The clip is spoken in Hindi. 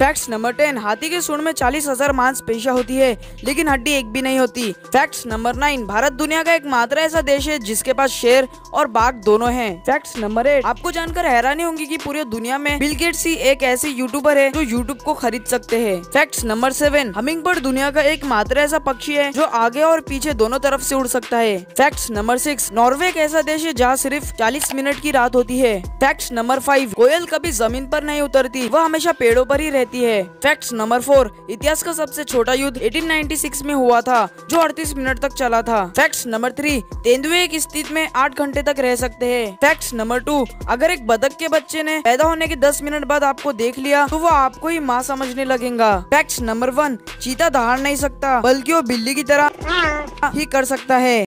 फैक्ट नंबर 10, हाथी के सूंड में 40,000 मांसपेशियां होती है लेकिन हड्डी एक भी नहीं होती। फैक्ट नंबर 9, भारत दुनिया का एकमात्र ऐसा देश है जिसके पास शेर और बाघ दोनों हैं। फैक्ट नंबर 8, आपको जानकर हैरानी होगी कि पूरी दुनिया में बिल गेट्स ही एक ऐसे यूट्यूबर है जो यूट्यूब को खरीद सकते हैं। फैक्ट नंबर 7, हमिंगबर्ड दुनिया का एकमात्र ऐसा पक्षी है जो आगे और पीछे दोनों तरफ से उड़ सकता है। फैक्ट नंबर 6, नॉर्वे एक ऐसा देश है जहाँ सिर्फ 40 मिनट की रात होती है। फैक्ट नंबर 5, कोयल कभी जमीन पर नहीं उतरती, वह हमेशा पेड़ों पर ही है। फैक्ट नंबर 4, इतिहास का सबसे छोटा युद्ध 1896 में हुआ था जो 38 मिनट तक चला था। फैक्ट नंबर 3, तेंदुए एक स्थिति में 8 घंटे तक रह सकते हैं। फैक्ट नंबर 2, अगर एक बतख के बच्चे ने पैदा होने के 10 मिनट बाद आपको देख लिया तो वो आपको ही माँ समझने लगेगा। फैक्ट नंबर 1, चीता दहाड़ नहीं सकता बल्कि वो बिल्ली की तरह ही कर सकता है।